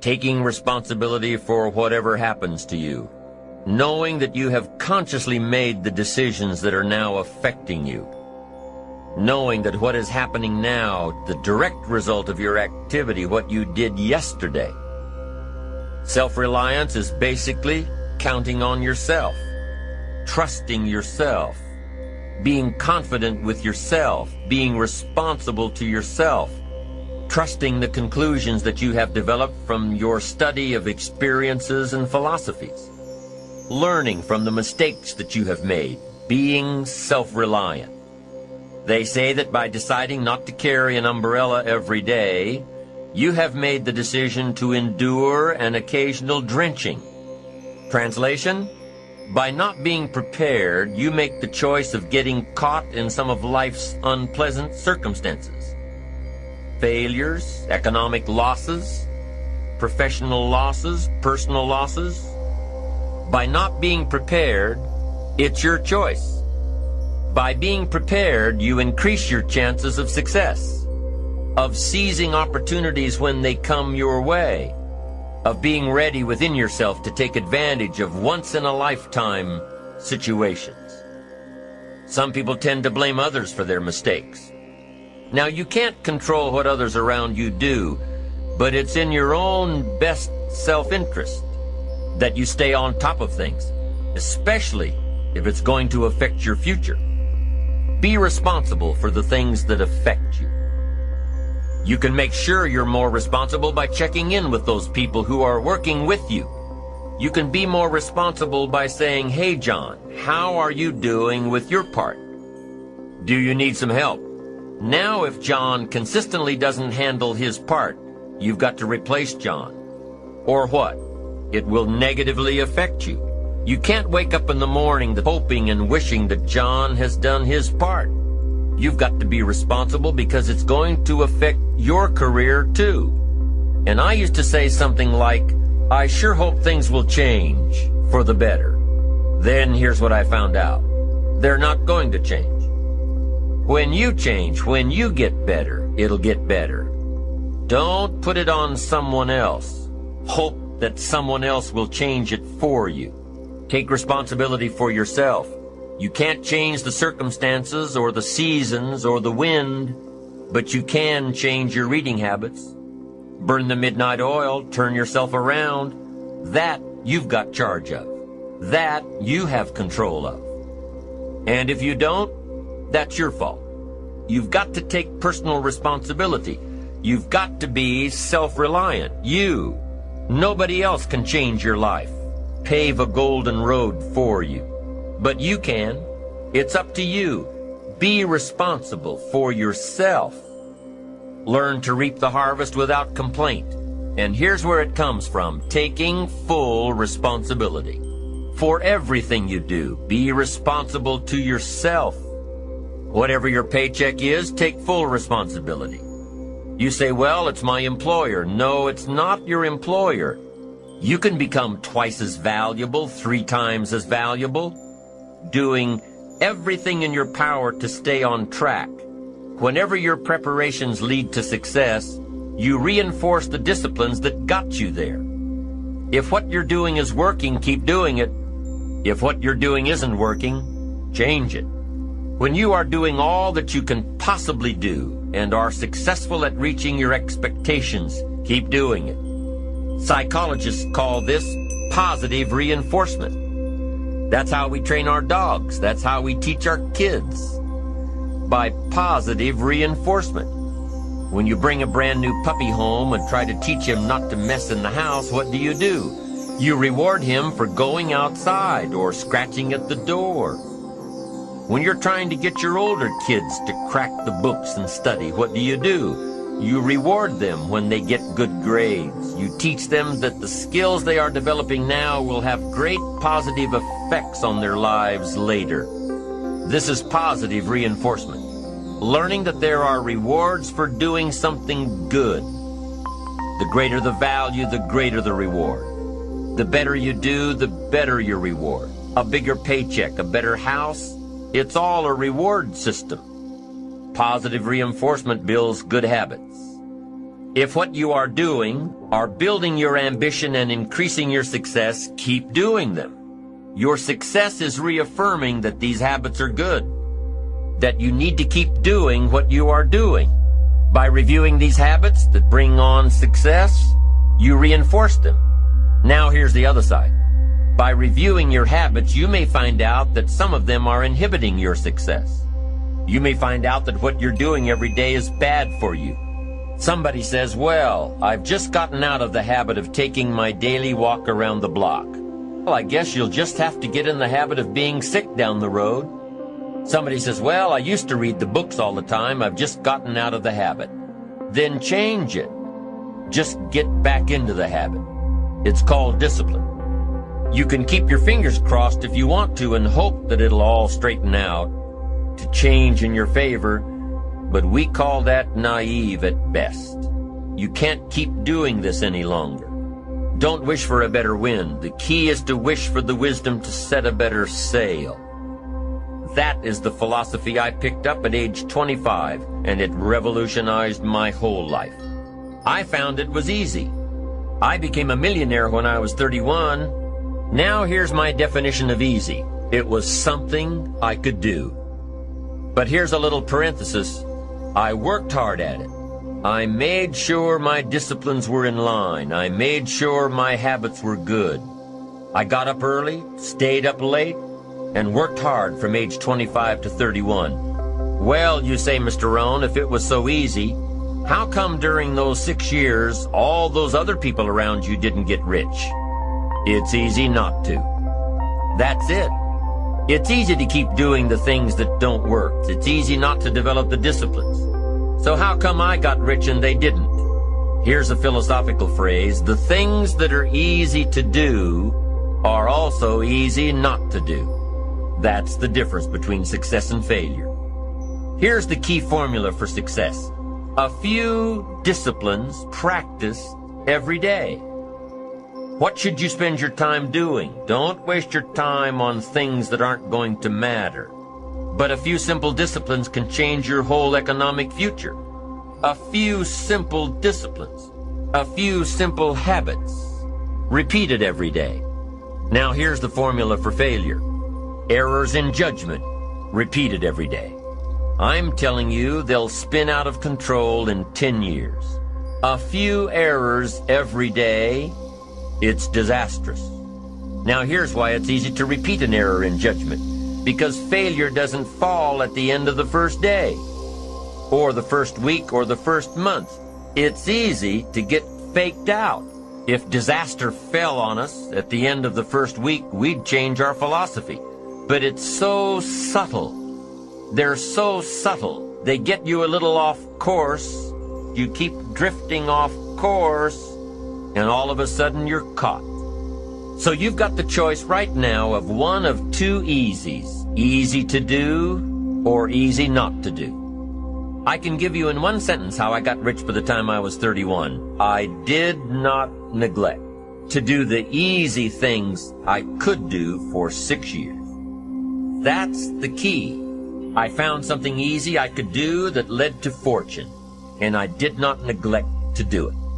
taking responsibility for whatever happens to you, knowing that you have consciously made the decisions that are now affecting you, knowing that what is happening now, the direct result of your activity, what you did yesterday. Self-reliance is basically counting on yourself, trusting yourself, being confident with yourself, being responsible to yourself, trusting the conclusions that you have developed from your study of experiences and philosophies, learning from the mistakes that you have made, being self-reliant. They say that by deciding not to carry an umbrella every day, you have made the decision to endure an occasional drenching. Translation: by not being prepared, you make the choice of getting caught in some of life's unpleasant circumstances. Failures, economic losses, professional losses, personal losses. By not being prepared, it's your choice. By being prepared, you increase your chances of success, of seizing opportunities when they come your way, of being ready within yourself to take advantage of once-in-a-lifetime situations. Some people tend to blame others for their mistakes. Now, you can't control what others around you do, but it's in your own best self-interest that you stay on top of things, especially if it's going to affect your future. Be responsible for the things that affect you. You can make sure you're more responsible by checking in with those people who are working with you. You can be more responsible by saying, "Hey John, how are you doing with your part? Do you need some help?" Now, if John consistently doesn't handle his part, you've got to replace John. Or what? It will negatively affect you. You can't wake up in the morning hoping and wishing that John has done his part. You've got to be responsible because it's going to affect your career too. And I used to say something like, "I sure hope things will change for the better." Then here's what I found out. They're not going to change. When you change, when you get better, it'll get better. Don't put it on someone else. Hope that someone else will change it for you. Take responsibility for yourself. You can't change the circumstances or the seasons or the wind, but you can change your eating habits. Burn the midnight oil, turn yourself around. That you've got charge of. That you have control of. And if you don't, that's your fault. You've got to take personal responsibility. You've got to be self-reliant. You. Nobody else can change your life, pave a golden road for you. But you can. It's up to you. Be responsible for yourself. Learn to reap the harvest without complaint. And here's where it comes from: taking full responsibility. For everything you do, be responsible to yourself. Whatever your paycheck is, take full responsibility. You say, "Well, it's my employer." No, it's not your employer. You can become twice as valuable, 3 times as valuable, doing everything in your power to stay on track. Whenever your preparations lead to success, you reinforce the disciplines that got you there. If what you're doing is working, keep doing it. If what you're doing isn't working, change it. When you are doing all that you can possibly do and are successful at reaching your expectations, keep doing it. Psychologists call this positive reinforcement. That's how we train our dogs. That's how we teach our kids. By positive reinforcement. When you bring a brand new puppy home and try to teach him not to mess in the house, what do? You reward him for going outside or scratching at the door. When you're trying to get your older kids to crack the books and study, what do? You reward them when they get good grades. You teach them that the skills they are developing now will have great positive effects on their lives later. This is positive reinforcement. Learning that there are rewards for doing something good. The greater the value, the greater the reward. The better you do, the better your reward. A bigger paycheck, a better house. It's all a reward system. Positive reinforcement builds good habits. If what you are doing are building your ambition and increasing your success, keep doing them. Your success is reaffirming that these habits are good, that you need to keep doing what you are doing. By reviewing these habits that bring on success, you reinforce them. Now here's the other side. By reviewing your habits, you may find out that some of them are inhibiting your success. You may find out that what you're doing every day is bad for you. Somebody says, well, I've just gotten out of the habit of taking my daily walk around the block. Well, I guess you'll just have to get in the habit of being sick down the road. Somebody says, well, I used to read the books all the time. I've just gotten out of the habit. Then change it. Just get back into the habit. It's called discipline. You can keep your fingers crossed if you want to and hope that it'll all straighten out to change in your favor, but we call that naive at best. You can't keep doing this any longer. Don't wish for a better wind. The key is to wish for the wisdom to set a better sail. That is the philosophy I picked up at age 25, and it revolutionized my whole life. I found it was easy. I became a millionaire when I was 31. Now here's my definition of easy. It was something I could do. But here's a little parenthesis. I worked hard at it. I made sure my disciplines were in line. I made sure my habits were good. I got up early, stayed up late, and worked hard from age 25 to 31. Well, you say, Mr. Rohn, if it was so easy, how come during those 6 years all those other people around you didn't get rich? It's easy not to. That's it. It's easy to keep doing the things that don't work. It's easy not to develop the disciplines. So how come I got rich and they didn't? Here's a philosophical phrase. The things that are easy to do are also easy not to do. That's the difference between success and failure. Here's the key formula for success. A few disciplines practiced every day. What should you spend your time doing? Don't waste your time on things that aren't going to matter. But a few simple disciplines can change your whole economic future. A few simple disciplines. A few simple habits. Repeated every day. Now here's the formula for failure. Errors in judgment, repeated every day. I'm telling you, they'll spin out of control in 10 years. A few errors every day, it's disastrous. Now here's why it's easy to repeat an error in judgment. Because failure doesn't fall at the end of the first day, or the first week, or the first month. It's easy to get faked out. If disaster fell on us at the end of the first week, we'd change our philosophy. But it's so subtle. They're so subtle. They get you a little off course. You keep drifting off course, and all of a sudden you're caught. So you've got the choice right now of one of two easies. Easy to do or easy not to do. I can give you in one sentence how I got rich by the time I was 31. I did not neglect to do the easy things I could do for 6 years. That's the key. I found something easy I could do that led to fortune, and I did not neglect to do it.